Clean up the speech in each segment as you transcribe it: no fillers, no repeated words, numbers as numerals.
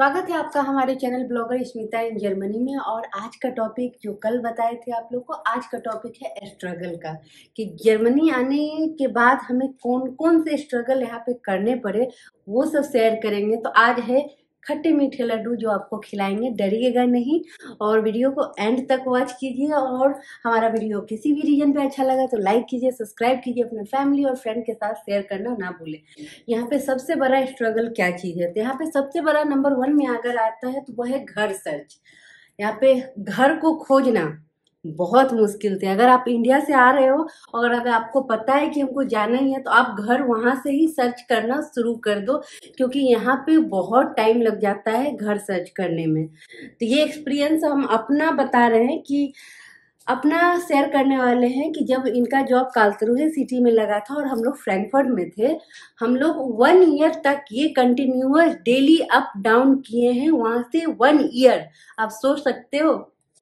स्वागत है आपका हमारे channel blogger Smita in Germany में। और आज का टॉपिक जो कल बताए थे आप लोग को, आज का टॉपिक है स्ट्रगल का, कि जर्मनी आने के बाद हमें कौन कौन से स्ट्रगल यहाँ पे करने पड़े वो सब शेयर करेंगे। तो आज है खट्टे मीठे लड्डू जो आपको खिलाएंगे, डरिएगा नहीं और वीडियो को एंड तक वॉच कीजिए। और हमारा वीडियो किसी भी रीजन पे अच्छा लगा तो लाइक कीजिए, सब्सक्राइब कीजिए, अपने फैमिली और फ्रेंड के साथ शेयर करना ना भूलें। यहाँ पे सबसे बड़ा स्ट्रगल क्या चीज़ है, तो यहाँ पे सबसे बड़ा नंबर 1 में अगर आता है तो वह है घर सर्च। यहाँ पे घर को खोजना बहुत मुश्किल थी। अगर आप इंडिया से आ रहे हो और अगर आपको पता है कि हमको जाना ही है तो आप घर वहाँ से ही सर्च करना शुरू कर दो, क्योंकि यहाँ पे बहुत टाइम लग जाता है घर सर्च करने में। तो ये एक्सपीरियंस हम अपना बता रहे हैं, कि अपना शेयर करने वाले हैं कि जब इनका जॉब कार्लसरूहे सिटी में लगा था और हम लोग फ्रैंकफर्ट में थे, हम लोग 1 ईयर तक ये कंटिन्यूअस डेली अप डाउन किए हैं वहाँ से। 1 ईयर आप सोच सकते हो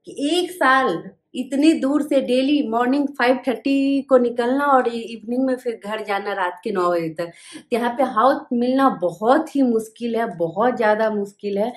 कि 1 साल इतनी दूर से डेली मॉर्निंग 5:30 को निकलना और इवनिंग में फिर घर जाना रात के 9 बजे तक। यहाँ पे हाउस मिलना बहुत ही मुश्किल है, बहुत ज़्यादा मुश्किल है।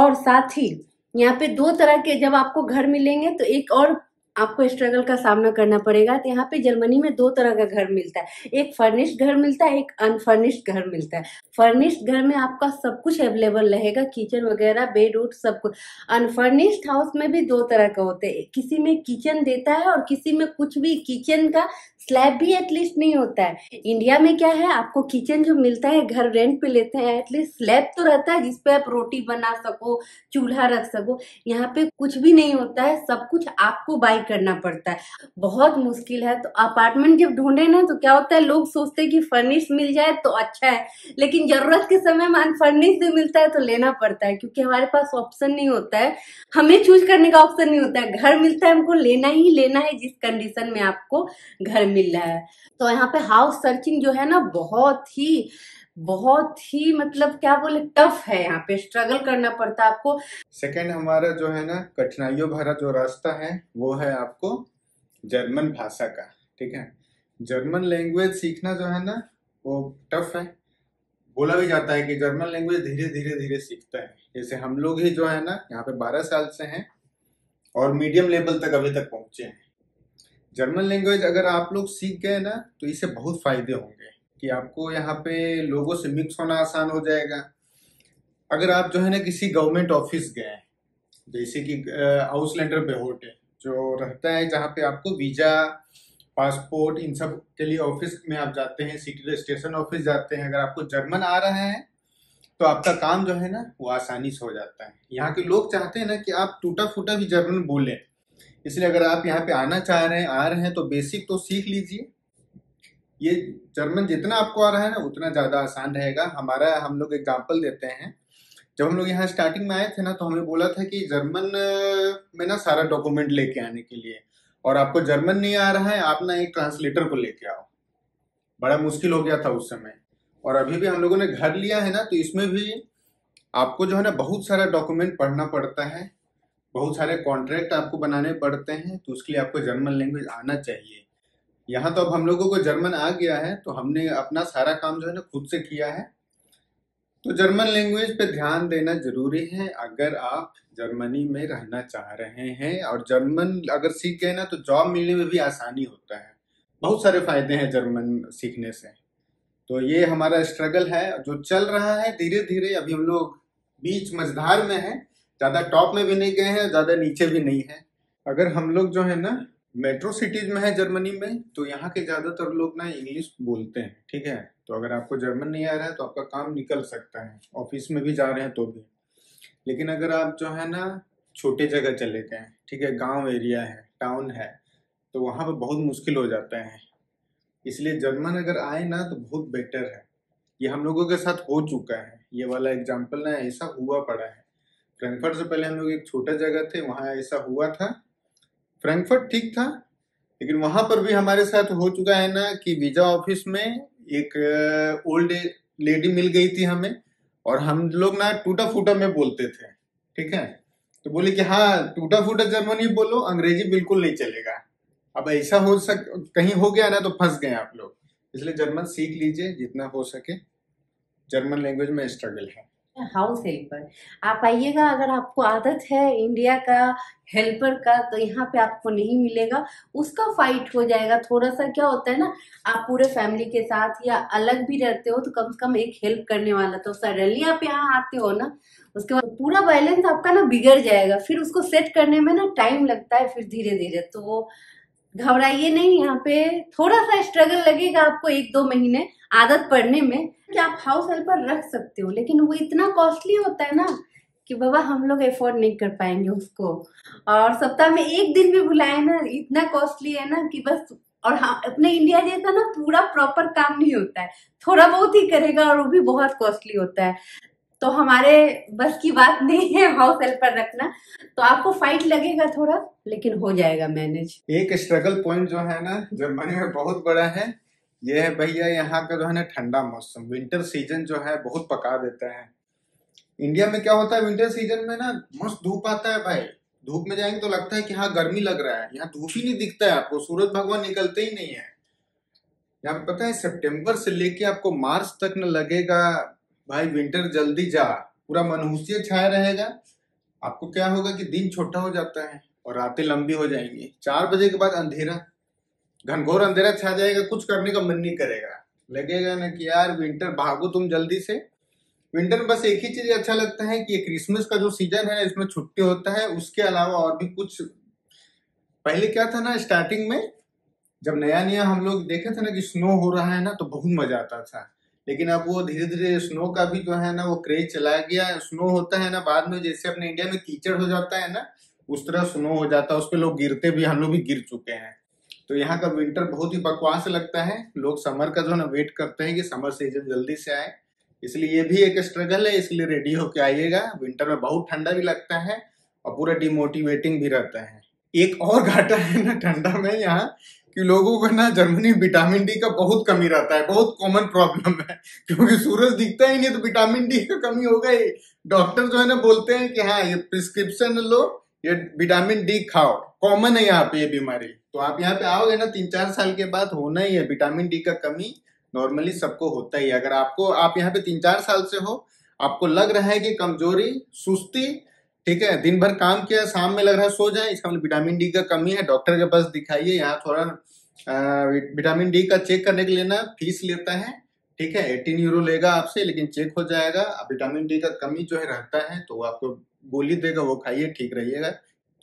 और साथ ही यहाँ पे 2 तरह के जब आपको घर मिलेंगे तो एक और आपको स्ट्रगल का सामना करना पड़ेगा। तो यहाँ पे जर्मनी में 2 तरह का घर मिलता है, एक फर्निश्ड घर मिलता है, एक अनफर्निश्ड घर मिलता है। फर्निश्ड घर में आपका सब कुछ अवेलेबल रहेगा, किचन वगैरह, बेड उड सब कुछ। अनफर्निश्ड हाउस में भी 2 तरह का होते हैं, किसी में किचन देता है और किसी में कुछ भी, किचन का स्लैब भी एटलीस्ट नहीं होता है। इंडिया में क्या है, आपको किचन जो मिलता है घर रेंट पे लेते हैं, एटलीस्ट स्लैब तो रहता है जिसपे आप रोटी बना सको, चूल्हा रख सको। यहाँ पे कुछ भी नहीं होता है, सब कुछ आपको बाय करना पड़ता है, बहुत मुश्किल है। तो अपार्टमेंट जब ढूंढे ना तो क्या होता है, लोग सोचते हैं कि फर्निश मिल जाए तो अच्छा है, लेकिन जरूरत के समय में अनफर्निश भी मिलता है तो लेना पड़ता है, क्योंकि हमारे पास ऑप्शन नहीं होता है, हमें चूज करने का ऑप्शन नहीं होता है। घर मिलता है हमको लेना ही लेना है, जिस कंडीशन में आपको घर मिल रहा है। तो यहाँ पे हाउस सर्चिंग जो है ना बहुत ही मतलब क्या बोले, टफ है, यहाँ पे स्ट्रगल करना पड़ता है आपको। सेकंड हमारा जो है ना कठिनाइयों भरा जो रास्ता है वो है आपको जर्मन भाषा का, ठीक है। जर्मन लैंग्वेज सीखना जो है ना वो टफ है। बोला भी जाता है कि जर्मन लैंग्वेज धीरे धीरे सीखता है। जैसे हम लोग ही जो है ना यहाँ पे 12 साल से हैं और मीडियम लेवल तक अभी तक पहुंचे हैं। जर्मन लैंग्वेज अगर आप लोग सीख गए ना तो इससे बहुत फायदे होंगे, कि आपको यहाँ पे लोगों से मिक्स होना आसान हो जाएगा। अगर आप जो है ना किसी गवर्नमेंट ऑफिस गए, जैसे कि आउटलैंडर बेहोट है जो रहता है, जहाँ पे आपको वीज़ा, पासपोर्ट इन सब के लिए ऑफिस में आप जाते हैं, सिटी रजिस्ट्रेशन ऑफिस जाते हैं, अगर आपको जर्मन आ रहा है तो आपका काम जो है ना वो आसानी से हो जाता है। यहाँ के लोग चाहते हैं ना कि आप टूटा फूटा भी जर्मन बोलें, इसलिए अगर आप यहाँ पे आना चाह रहे हैं तो बेसिक तो सीख लीजिए। ये जर्मन जितना आपको आ रहा है ना उतना ज़्यादा आसान रहेगा। हमारा हम लोग एग्जाम्पल देते हैं, जब हम लोग यहाँ स्टार्टिंग में आए थे ना तो हमें बोला था कि जर्मन में ना सारा डॉक्यूमेंट लेके आने के लिए, और आपको जर्मन नहीं आ रहा है, आप ना एक ट्रांसलेटर को लेके आओ। बड़ा मुश्किल हो गया था उस समय। और अभी भी हम लोगों ने घर लिया है ना तो इसमें भी आपको जो है ना बहुत सारा डॉक्यूमेंट पढ़ना पड़ता है, बहुत सारे कॉन्ट्रैक्ट आपको बनाने पड़ते हैं, तो उसके लिए आपको जर्मन लैंग्वेज आना चाहिए। यहाँ तो अब हम लोगों को जर्मन आ गया है तो हमने अपना सारा काम जो है ना खुद से किया है। तो जर्मन लैंग्वेज पे ध्यान देना जरूरी है अगर आप जर्मनी में रहना चाह रहे हैं। और जर्मन अगर सीख गए ना तो जॉब मिलने में भी आसानी होता है, बहुत सारे फायदे हैं जर्मन सीखने से। तो ये हमारा स्ट्रगल है जो चल रहा है धीरे धीरे। अभी हम लोग बीच मझधार में हैं, ज़्यादा टॉप में भी नहीं गए हैं, ज़्यादा नीचे भी नहीं है। अगर हम लोग जो है ना मेट्रो सिटीज में है जर्मनी में तो यहाँ के ज़्यादातर लोग ना इंग्लिश बोलते हैं, ठीक है। तो अगर आपको जर्मन नहीं आ रहा है तो आपका काम निकल सकता है, ऑफिस में भी जा रहे हैं तो भी। लेकिन अगर आप जो है ना छोटे जगह चले गए, ठीक है, गांव एरिया है, टाउन है, तो वहाँ पर बहुत मुश्किल हो जाता है। इसलिए जर्मन अगर आए ना तो बहुत बेटर है। ये हम लोगों के साथ हो चुका है, ये वाला एग्जाम्पल ना ऐसा हुआ पड़ा है। फ्रैंकफर्ट से पहले हम लोग एक छोटा जगह थे, वहाँ ऐसा हुआ था। फ्रैंकफर्ट ठीक था, लेकिन वहाँ पर भी हमारे साथ हो चुका है ना कि वीज़ा ऑफिस में एक ओल्ड लेडी मिल गई थी हमें, और हम लोग ना टूटा फूटा में बोलते थे, ठीक है। तो बोले कि हाँ टूटा फूटा जर्मनी बोलो, अंग्रेजी बिल्कुल नहीं चलेगा। अब ऐसा हो कहीं हो गया ना तो फंस गए आप लोग। इसलिए जर्मन सीख लीजिए जितना हो सके, जर्मन लैंग्वेज में स्ट्रगल है। House helper. आप आइएगा, अगर आपको आदत है इंडिया का हेल्पर का तो यहाँ पे आपको नहीं मिलेगा, उसका फाइट हो जाएगा थोड़ा सा। क्या होता है ना, आप पूरे फैमिली के साथ या अलग भी रहते हो तो कम से कम एक हेल्प करने वाला, तो सडनली आप यहाँ आते हो ना, उसके बाद पूरा बैलेंस आपका ना बिगड़ जाएगा, फिर उसको सेट करने में ना टाइम लगता है, फिर धीरे धीरे। तो घबराइए नहीं, यहाँ पे थोड़ा सा स्ट्रगल लगेगा आपको 1-2 महीने आदत पड़ने में, कि आप हाउस हेल्पर रख सकते हो, लेकिन वो इतना कॉस्टली होता है ना कि बाबा हम लोग एफोर्ड नहीं कर पाएंगे उसको। और सप्ताह में 1 दिन भी बुलाए ना, इतना कॉस्टली है ना कि बस। और हाँ, अपने इंडिया जैसा ना पूरा प्रॉपर काम नहीं होता है, थोड़ा बहुत ही करेगा और वो भी बहुत कॉस्टली होता है। तो हमारे बस की बात नहीं है हाउस हेल्पर रखना, तो आपको फाइट लगेगा थोड़ा, लेकिन हो जाएगा मैनेज। एक स्ट्रगल पॉइंट जो है ना जर्मनी में बहुत बड़ा है, ये है भैया यहाँ का जो है ना ठंडा मौसम, विंटर सीजन जो है बहुत पका देता है। इंडिया में क्या होता है विंटर सीजन में ना मस्त धूप आता है भाई, धूप में जाएंगे तो लगता है कि हाँ गर्मी लग रहा है, यहाँ धूप ही नहीं दिखता है आपको, सूरज भगवान निकलते ही नहीं है। यहाँ पता है सितंबर से लेके आपको मार्च तक न लगेगा भाई विंटर जल्दी जा, पूरा मनहूसियत छाया रहेगा। आपको क्या होगा कि दिन छोटा हो जाता है और रातें लंबी हो जाएंगी, 4 बजे के बाद अंधेरा, घनघोर अंधेरा छा जाएगा, कुछ करने का मन नहीं करेगा, लगेगा ना कि यार विंटर भागो तुम जल्दी से। विंटर में बस एक ही चीज अच्छा लगता है कि ये क्रिसमस का जो सीजन है इसमें छुट्टी होता है, उसके अलावा और भी कुछ। पहले क्या था ना स्टार्टिंग में जब नया नया हम लोग देखे थे ना कि स्नो हो रहा है ना तो बहुत मजा आता था, लेकिन अब वो धीरे धीरे स्नो का भी जो है ना वो क्रेज चला गया। स्नो होता है ना बाद में जैसे अपने इंडिया में कीचड़ हो जाता है ना उस तरह स्नो हो जाता है, उस पर लोग गिरते भी, हम लोग भी गिर चुके हैं। तो यहाँ का विंटर बहुत ही बकवास लगता है, लोग समर का जो है ना वेट करते हैं कि समर सीजन जल्दी से आए, इसलिए ये भी एक स्ट्रगल है। इसलिए रेडी होके आइएगा, विंटर में बहुत ठंडा भी लगता है और पूरा डिमोटिवेटिंग भी रहता है। एक और घाटा है ना ठंडा में यहाँ कि लोगों को ना जर्मनी विटामिन डी का बहुत कमी रहता है, बहुत कॉमन प्रॉब्लम है, क्योंकि सूरज दिखता ही नहीं तो विटामिन डी का कमी हो गई। डॉक्टर जो है ना बोलते हैं कि हाँ ये प्रिस्क्रिप्शन लो, ये विटामिन डी खाओ, कॉमन है यहाँ पे ये बीमारी। तो आप यहाँ पे आओगे ना 3-4 साल के बाद होना ही है, विटामिन डी का कमी नॉर्मली सबको होता ही है। अगर आपको, आप यहाँ पे 3-4 साल से हो, आपको लग रहा है कि कमजोरी, सुस्ती, ठीक है, दिन भर काम किया शाम में लग रहा है सो जाए, इसका मतलब विटामिन डी का कमी है, डॉक्टर के पास दिखाइए। यहाँ थोड़ा विटामिन डी का चेक करने के लिए ना फीस लेता है, ठीक है, 18 यूरो लेगा आपसे, लेकिन चेक हो जाएगा। विटामिन डी का कमी जो है रहता है तो आपको गोली देगा, वो खाइए, ठीक रहिएगा।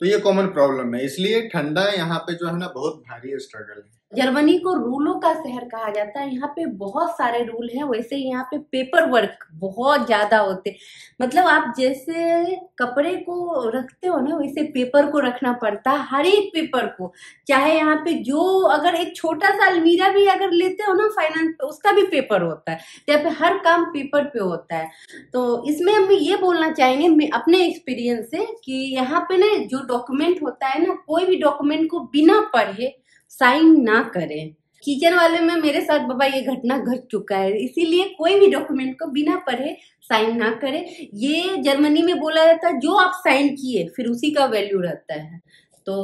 तो ये कॉमन प्रॉब्लम है, इसलिए ठंडा यहाँ पे जो है ना बहुत भारी स्ट्रगल है। जर्मनी को रूलों का शहर कहा जाता है, यहाँ पे बहुत सारे रूल हैं। वैसे यहाँ पे पेपर वर्क बहुत ज्यादा होते, मतलब आप जैसे कपड़े को रखते हो ना वैसे पेपर को रखना पड़ता है, हर एक पेपर को। चाहे यहाँ पे जो, अगर एक छोटा सा अलमीरा भी अगर लेते हो ना फाइनेंस, उसका भी पेपर होता है। यहाँ पे हर काम पेपर पे होता है। तो इसमें हम ये बोलना चाहेंगे अपने एक्सपीरियंस से कि यहाँ पे ना जो डॉक्यूमेंट होता है ना, कोई भी डॉक्यूमेंट को बिना पढ़े साइन ना करें। किचन वाले में मेरे साथ बाबा ये घटना घट चुका है, इसीलिए कोई भी डॉक्यूमेंट को बिना पढ़े साइन ना करें। ये जर्मनी में बोला जाता है, जो आप साइन किए फिर उसी का वैल्यू रहता है। तो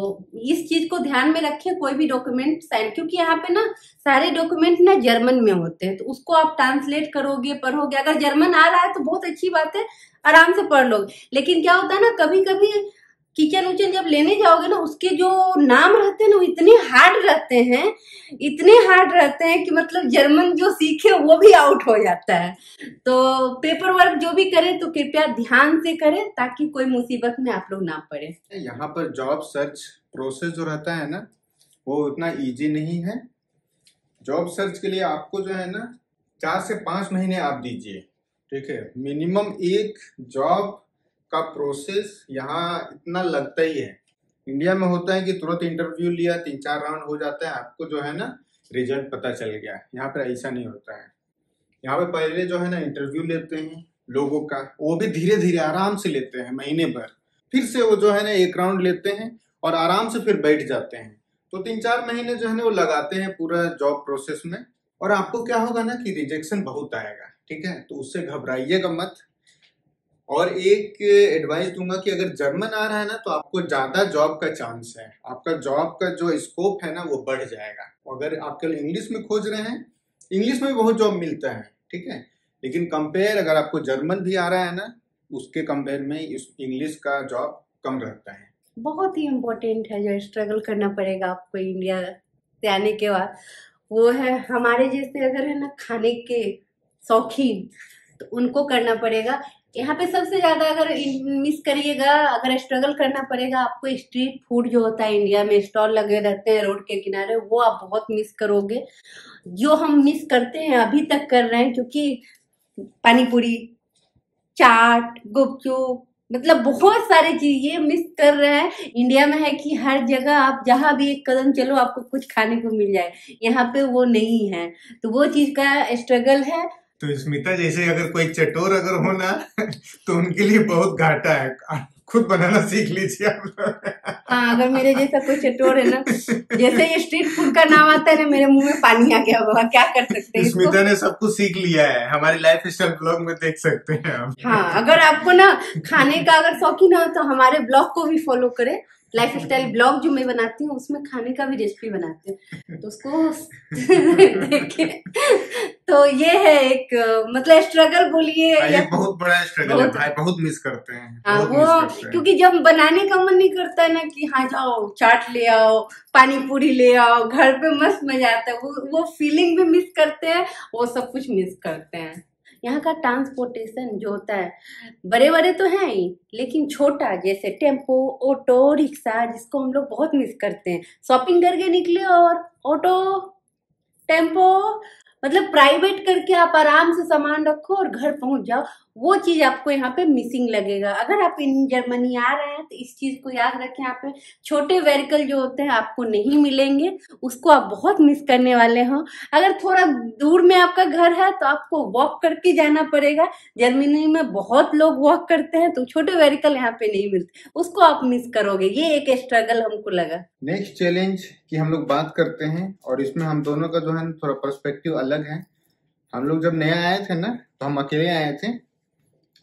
इस चीज को ध्यान में रखें, कोई भी डॉक्यूमेंट साइन, क्योंकि यहाँ पे ना सारे डॉक्यूमेंट ना जर्मन में होते हैं, तो उसको आप ट्रांसलेट करोगे, पढ़ोगे। अगर जर्मन आ रहा है तो बहुत अच्छी बात है, आराम से पढ़ लोगे। लेकिन क्या होता है ना, कभी कभी किचन उचन जब लेने जाओगे ना, उसके जो नाम रहते हैं ना वो इतने हार्ड रहते हैं कि मतलब जर्मन जो सीखे वो भी आउट हो जाता है। तो पेपर वर्क जो भी करें तो कृपया ध्यान से करें, ताकि कोई मुसीबत में आप लोग ना पड़े। यहाँ पर जॉब सर्च प्रोसेस जो रहता है ना वो उतना इजी नहीं है। जॉब सर्च के लिए आपको जो है ना 4 से 5 महीने आप दीजिए, ठीक है, मिनिमम। एक जॉब का प्रोसेस यहाँ इतना लगता ही है। इंडिया में होता है कि तुरंत इंटरव्यू लिया, 3-4 राउंड हो जाता है, आपको जो है ना रिजल्ट पता चल गया। यहाँ पर ऐसा नहीं होता है, यहाँ पे पहले जो है ना इंटरव्यू लेते हैं लोगों का, वो भी धीरे धीरे आराम से लेते हैं, महीने भर, फिर से वो जो है ना 1 राउंड लेते हैं और आराम से फिर बैठ जाते हैं। तो 3-4 महीने जो है ना वो लगाते हैं पूरा जॉब प्रोसेस में। और आपको क्या होगा ना कि रिजेक्शन बहुत आएगा, ठीक है, तो उससे घबराइएगा मत। और एक एडवाइस दूंगा कि अगर जर्मन आ रहा है ना तो आपको ज़्यादा जॉब का चांस है, आपका जॉब का जो स्कोप है ना वो बढ़ जाएगा। अगर आप कल इंग्लिश में खोज रहे हैं, इंग्लिश में भी बहुत जॉब मिलता है, ठीक है, लेकिन कंपेयर अगर आपको जर्मन भी आ रहा है ना, उसके कंपेयर में इंग्लिश का जॉब कम रहता है। बहुत ही इम्पोर्टेंट है जो स्ट्रगल करना पड़ेगा आपको इंडिया से आने के बाद। वो है हमारे जैसे अगर है ना खाने के शौकीन तो उनको करना पड़ेगा। यहाँ पे सबसे ज़्यादा अगर मिस करिएगा, अगर स्ट्रगल करना पड़ेगा आपको, स्ट्रीट फूड जो होता है इंडिया में स्टॉल लगे रहते हैं रोड के किनारे, वो आप बहुत मिस करोगे। जो हम मिस करते हैं अभी तक कर रहे हैं, क्योंकि पानीपुरी, चाट, गुपचुप, मतलब बहुत सारे चीज ये मिस कर रहे हैं। इंडिया में है कि हर जगह आप जहाँ भी एक कदम चलो आपको कुछ खाने को मिल जाए, यहाँ पे वो नहीं है, तो वो चीज का स्ट्रगल है। तो स्मिता जैसे अगर कोई चटोर अगर हो ना तो उनके लिए बहुत घाटा है, खुद बनाना सीख लीजिए आप। हाँ, अगर मेरे जैसा कोई चटोर है ना, जैसे ये स्ट्रीट फूड का नाम आता है ना मेरे मुंह में पानी आ गया होगा, क्या कर सकते हैं। स्मिता ने सब कुछ सीख लिया है, हमारे लाइफ स्टाइल ब्लॉग में देख सकते हैं आप। हाँ, अगर आपको ना खाने का अगर शौकीन हो तो हमारे ब्लॉग को भी फॉलो करें। लाइफ स्टाइल ब्लॉग जो मैं बनाती हूँ उसमें खाने का भी रेसिपी बनाते हैं, तो उसको देखे। तो ये है एक मतलब स्ट्रगल बोलिए, ये बहुत बड़ा स्ट्रगल है भाई, बहुत मिस करते हैं। हाँ, वो क्योंकि जब बनाने का मन नहीं करता है ना कि हाँ जाओ चाट ले आओ, पानी पूरी ले आओ, घर पे मस्त मजा आता है, वो फीलिंग भी मिस करते हैं, वो सब कुछ मिस करते हैं। यहाँ का ट्रांसपोर्टेशन जो होता है बड़े बड़े तो हैं ही, लेकिन छोटा जैसे टेम्पो, ऑटो रिक्शा, जिसको हम लोग बहुत मिस करते हैं। शॉपिंग करके निकले और ऑटो, टेम्पो, मतलब प्राइवेट करके आप आराम से सामान रखो और घर पहुंच जाओ, वो चीज़ आपको यहाँ पे मिसिंग लगेगा। अगर आप इन जर्मनी आ रहे हैं तो इस चीज़ को याद रखें, यहाँ पे छोटे व्हीकल जो होते हैं आपको नहीं मिलेंगे, उसको आप बहुत मिस करने वाले हो। अगर थोड़ा दूर में आपका घर है तो आपको वॉक करके जाना पड़ेगा। जर्मनी में बहुत लोग वॉक करते हैं, तो छोटे व्हीकल यहाँ पे नहीं मिलते, उसको आप मिस करोगे। ये एक स्ट्रगल हमको लगा। नेक्स्ट चैलेंज की हम लोग बात करते हैं, और इसमें हम दोनों का जो है थोड़ा पर्सपेक्टिव अलग है। हम लोग जब नया आए थे ना तो हम अकेले आए थे,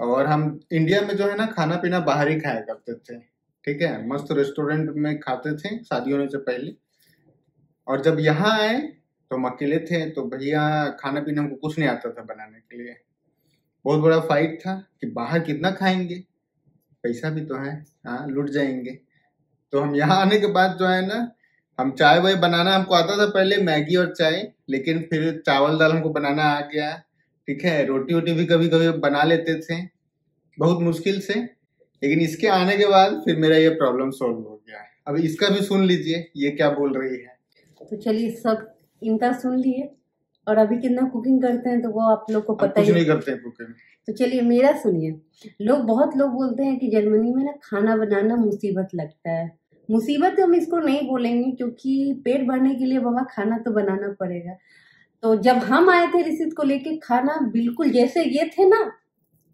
और हम इंडिया में जो है ना खाना पीना बाहर ही खाया करते थे, ठीक है, मस्त रेस्टोरेंट में खाते थे शादी होने से पहले। और जब यहाँ आए तो हम अकेले थे, तो भैया खाना पीना हमको कुछ नहीं आता था बनाने के लिए। बहुत बड़ा फाइट था कि बाहर कितना खाएंगे, पैसा भी तो है, हाँ लूट जाएंगे। तो हम यहाँ आने के बाद जो है ना, हम चाय वाय बनाना हमको आता था पहले, मैगी और चाय, लेकिन फिर चावल दाल हमको बनाना आ गया, ठीक है। रोटी वोटी भी कभी कभी बना लेते थे बहुत मुश्किल से, लेकिन इसके आने के बाद फिर मेरा ये प्रॉब्लम सॉल्व हो गया है। अब इसका भी सुन लीजिए ये क्या बोल रही है। तो चलिए सब इनका सुन लिए, और अभी कितना कुकिंग करते हैं तो वो आप लोग को पता ही नहीं करते हैं कुकिंग। तो चलिए मेरा सुनिए। बहुत लोग बोलते हैं कि जर्मनी में ना खाना बनाना मुसीबत लगता है। मुसीबत हम इसको नहीं बोलेंगे, क्योंकि पेट भरने के लिए बाबा खाना तो बनाना पड़ेगा। तो जब हम आए थे रिशित को लेके, खाना बिल्कुल जैसे ये थे ना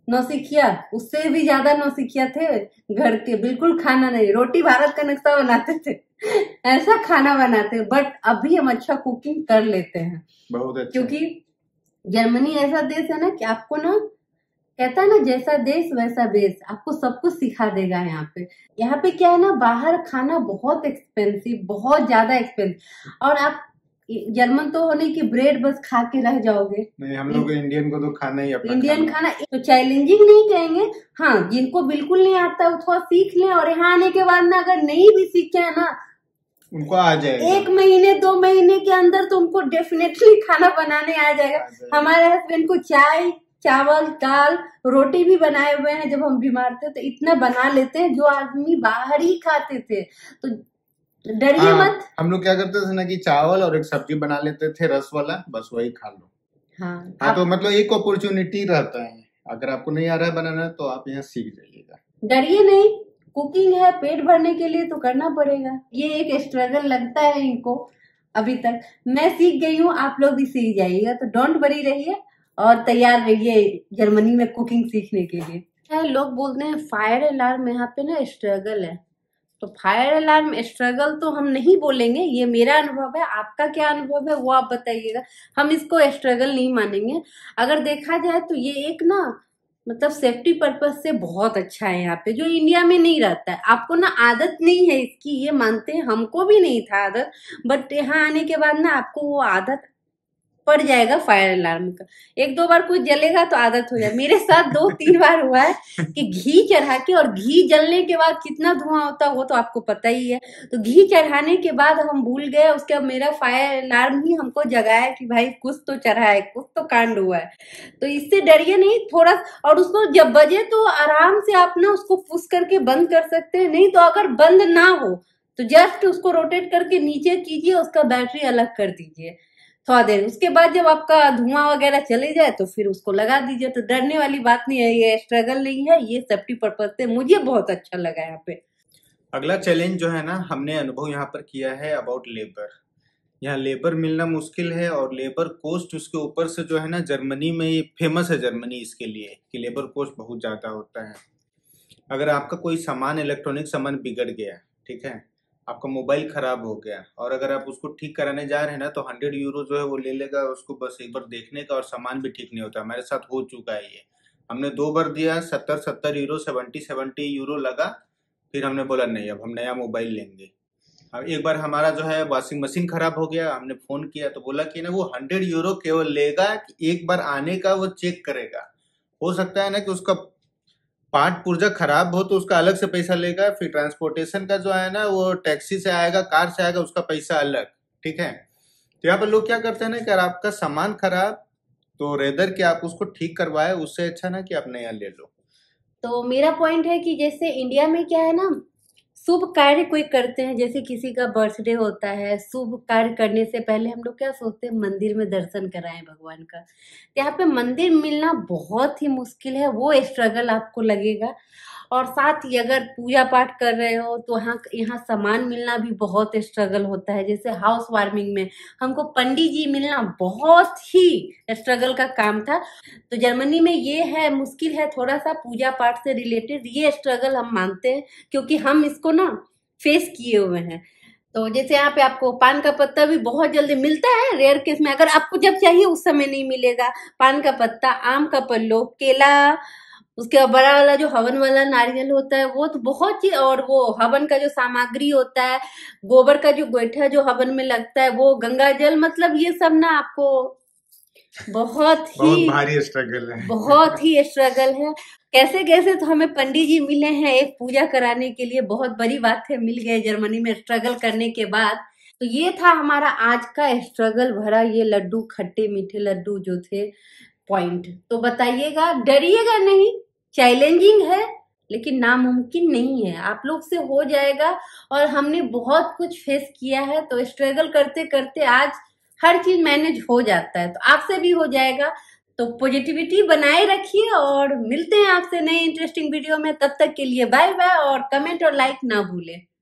नौसिखिया, उससे भी ज्यादा नौसिखिया थे घर के, बिल्कुल खाना नहीं, रोटी भारत का नक्शा बनाते थे, ऐसा खाना बनाते। बट अभी हम अच्छा कुकिंग कर लेते हैं बहुत अच्छा। क्योंकि जर्मनी ऐसा देश है ना कि आपको ना कहता है ना जैसा देश वैसा भेष, आपको सब कुछ सिखा देगा यहाँ पे। यहाँ पे क्या है ना, बाहर खाना बहुत एक्सपेंसिव, बहुत ज्यादा एक्सपेंसिव, और आप जर्मन तो होने की ब्रेड बस खा के रह जाओगे। नहीं, हम लोग इंडियन को तो खाना ही अपना इंडियन खाना। तो चैलेंजिंग नहीं कहेंगे, हाँ जिनको बिल्कुल नहीं आता वो थोड़ा सीख लें, और यहाँ आने के बाद ना अगर नहीं भी सीखे है ना उनको आ जाएगा, 1 महीने 2 महीने के अंदर तो उनको डेफिनेटली खाना बनाने आ जाएगा। हमारे हस्बैंड को चाय, चावल, दाल, रोटी भी बनाए हुए हैं। जब हम बीमार थे तो इतना बना लेते हैं जो आदमी बाहर ही खाते थे। तो डरिए मत। हम लोग क्या करते थे ना कि चावल और एक सब्जी बना लेते थे रस वाला, बस वही खा लो। हाँ, हाँ तो मतलब एक अपॉर्चुनिटी रहता है, अगर आपको नहीं आ रहा है बनाना तो आप यहाँ सीख जाइएगा। डरिए नहीं, कुकिंग है, पेट भरने के लिए तो करना पड़ेगा। ये एक स्ट्रगल लगता है इनको, अभी तक मैं सीख गई हूँ, आप लोग भी सीख जाइएगा। तो डोंट वरी रहिए और तैयार रहिए जर्मनी में कुकिंग सीखने के लिए। लोग बोलते हैं फायर अलार्म, यहाँ पे ना स्ट्रगल है, तो फायर अलार्म स्ट्रगल तो हम नहीं बोलेंगे। ये मेरा अनुभव है, आपका क्या अनुभव है वो आप बताइएगा। हम इसको स्ट्रगल नहीं मानेंगे। अगर देखा जाए तो ये एक ना मतलब सेफ्टी पर्पस से बहुत अच्छा है यहाँ पे, जो इंडिया में नहीं रहता है। आपको ना आदत नहीं है इसकी, ये मानते हैं, हमको भी नहीं था आदत, बट यहाँ आने के बाद ना आपको वो आदत पड़ जाएगा फायर अलार्म का। एक दो बार कुछ जलेगा तो आदत हो जाए। मेरे साथ 2-3 बार हुआ है कि घी चढ़ा के, और घी जलने के बाद कितना धुआं होता है वो तो आपको पता ही है, तो घी चढ़ाने के बाद हम भूल गए। उसके बाद मेरा फायर अलार्म ही हमको जगाया कि भाई कुछ तो चढ़ा है, कुछ तो कांड हुआ है। तो इससे डरिए नहीं थोड़ा, और उसको जब बजे तो आराम से आप ना उसको पुश करके बंद कर सकते हैं, नहीं तो अगर बंद ना हो तो जस्ट उसको रोटेट करके नीचे कीजिए, उसका बैटरी अलग कर दीजिए थोड़ा देर। उसके बाद जब आपका धुआं वगैरह चले जाए तो फिर उसको लगा दीजिए। तो डरने वाली बात नहीं है, ये स्ट्रगल नहीं है, ये सेफ्टी पर्पज से मुझे बहुत अच्छा लगा। यहाँ पे अगला चैलेंज जो है ना, हमने अनुभव यहाँ पर किया है अबाउट लेबर। यहाँ लेबर मिलना मुश्किल है, और लेबर कोस्ट उसके ऊपर से जो है ना जर्मनी में ये फेमस है जर्मनी इसके लिए कि लेबर कोस्ट बहुत ज्यादा होता है। अगर आपका कोई सामान, इलेक्ट्रॉनिक सामान बिगड़ गया, ठीक है, आपका मोबाइल खराब हो गया, और अगर आप उसको ठीक कराने जा रहे हैं ना तो 100 यूरो जो है वो ले लेगा उसको बस एक बार देखने का, और सामान भी ठीक नहीं होता। हमारे साथ हो चुका है ये, हमने 2 बार दिया, 70 यूरो 70 यूरो लगा। फिर हमने बोला नहीं, अब हम नया मोबाइल लेंगे। अब एक बार हमारा जो है वॉशिंग मशीन खराब हो गया, हमने फोन किया तो बोला कि ना वो 100 यूरो केवल लेगा कि एक बार आने का वो चेक करेगा। हो सकता है ना कि उसका पार्ट पुर्जा खराब हो तो उसका अलग से पैसा लेगा, फिर ट्रांसपोर्टेशन का जो है ना वो टैक्सी से आएगा, कार से आएगा, उसका पैसा अलग, ठीक है। तो यहाँ पर लोग क्या करते हैं ना कि अगर आपका सामान खराब तो रेदर कि आप उसको ठीक करवाए, उससे अच्छा ना कि आप नया ले लो। तो मेरा पॉइंट है कि जैसे इंडिया में क्या है ना, शुभ कार्य कोई करते हैं, जैसे किसी का बर्थडे होता है, शुभ कार्य करने से पहले हम लोग क्या सोचते हैं, मंदिर में दर्शन कराएं भगवान का। यहाँ पे मंदिर मिलना बहुत ही मुश्किल है, वो स्ट्रगल आपको लगेगा। और साथ ही अगर पूजा पाठ कर रहे हो तो यहाँ सामान मिलना भी बहुत स्ट्रगल होता है। जैसे हाउस वार्मिंग में हमको पंडित जी मिलना बहुत ही स्ट्रगल का काम था। तो जर्मनी में ये है, मुश्किल है थोड़ा सा पूजा पाठ से रिलेटेड, ये स्ट्रगल हम मानते हैं क्योंकि हम इसको ना फेस किए हुए हैं। तो जैसे यहाँ पे आपको पान का पत्ता भी बहुत जल्दी मिलता है, रेयर केस में अगर आपको जब चाहिए उस समय नहीं मिलेगा। पान का पत्ता, आम का पल्लो, केला, उसके बाद बड़ा वाला जो हवन वाला नारियल होता है वो तो बहुत चीज, और वो हवन का जो सामग्री होता है, गोबर का जो गोईठा जो हवन में लगता है, वो गंगा जल, मतलब ये सब ना आपको बहुत भारी स्ट्रगल है, बहुत ही स्ट्रगल है। कैसे कैसे तो हमें पंडित जी मिले हैं एक पूजा कराने के लिए, बहुत बड़ी बात है, मिल गए जर्मनी में स्ट्रगल करने के बाद। तो ये था हमारा आज का स्ट्रगल भरा ये लड्डू, खट्टे मीठे लड्डू जो थे, पॉइंट। तो बताइएगा, डरिएगा नहीं, चैलेंजिंग है लेकिन नामुमकिन नहीं है, आप लोग से हो जाएगा। और हमने बहुत कुछ फेस किया है, तो स्ट्रगल करते करते आज हर चीज मैनेज हो जाता है, तो आपसे भी हो जाएगा। तो पॉजिटिविटी बनाए रखिए, और मिलते हैं आपसे नए इंटरेस्टिंग वीडियो में। तब तक के लिए बाय बाय, और कमेंट और लाइक ना भूलें।